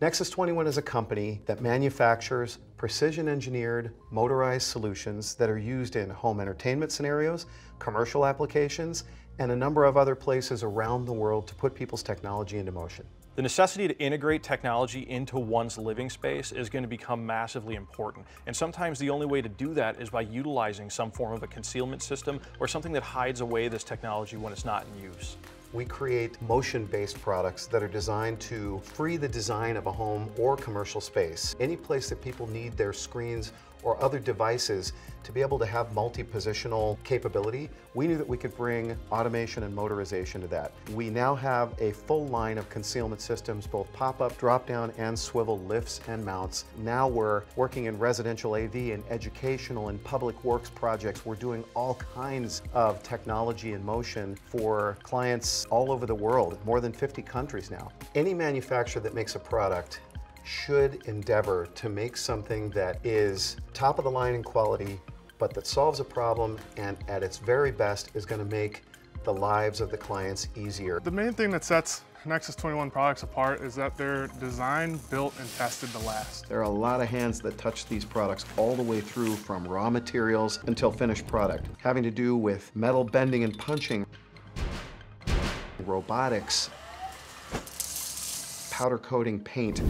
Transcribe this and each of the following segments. Nexus 21 is a company that manufactures precision-engineered motorized solutions that are used in home entertainment scenarios, commercial applications, and a number of other places around the world to put people's technology into motion. The necessity to integrate technology into one's living space is going to become massively important. And sometimes the only way to do that is by utilizing some form of a concealment system or something that hides away this technology when it's not in use. We create motion-based products that are designed to free the design of a home or commercial space. Any place that people need their screens or other devices to be able to have multi-positional capability, we knew that we could bring automation and motorization to that. We now have a full line of concealment systems, both pop-up, drop-down, and swivel lifts and mounts. Now we're working in residential AV and educational and public works projects. We're doing all kinds of technology in motion for clients all over the world, more than 50 countries now. Any manufacturer that makes a product should endeavor to make something that is top of the line in quality, but that solves a problem and at its very best is going to make the lives of the clients easier. The main thing that sets Nexus 21 products apart is that they're designed, built, and tested to last. There are a lot of hands that touch these products all the way through from raw materials until finished product, having to do with metal bending and punching, robotics, powder coating, paint.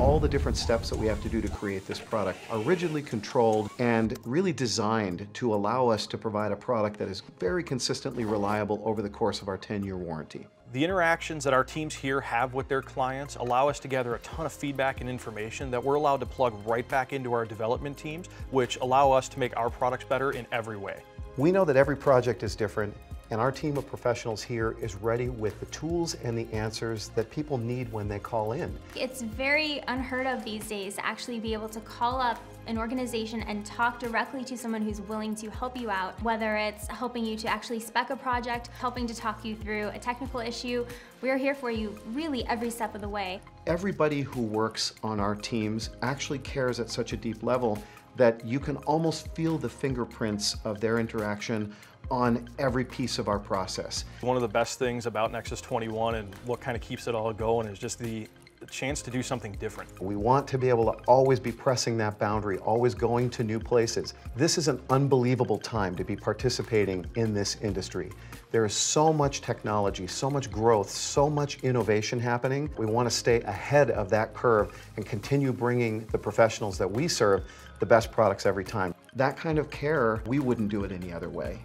All the different steps that we have to do to create this product are rigidly controlled and really designed to allow us to provide a product that is very consistently reliable over the course of our 10-year warranty. The interactions that our teams here have with their clients allow us to gather a ton of feedback and information that we're allowed to plug right back into our development teams, which allow us to make our products better in every way. We know that every project is different, and our team of professionals here is ready with the tools and the answers that people need when they call in. It's very unheard of these days to actually be able to call up an organization and talk directly to someone who's willing to help you out, whether it's helping you to actually spec a project, helping to talk you through a technical issue. We're here for you really every step of the way. Everybody who works on our teams actually cares at such a deep level that you can almost feel the fingerprints of their interaction on every piece of our process. One of the best things about Nexus 21 and what kind of keeps it all going is just the chance to do something different. We want to be able to always be pressing that boundary, always going to new places. This is an unbelievable time to be participating in this industry. There is so much technology, so much growth, so much innovation happening. We want to stay ahead of that curve and continue bringing the professionals that we serve the best products every time. That kind of care, we wouldn't do it any other way.